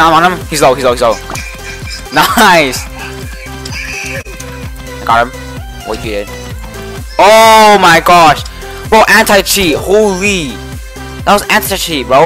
Nah, I'm on him. He's low, he's low, he's low. Nice! I got him. Oh, he did. Oh my gosh! Bro, anti-cheat. Holy. That was anti-cheat, bro.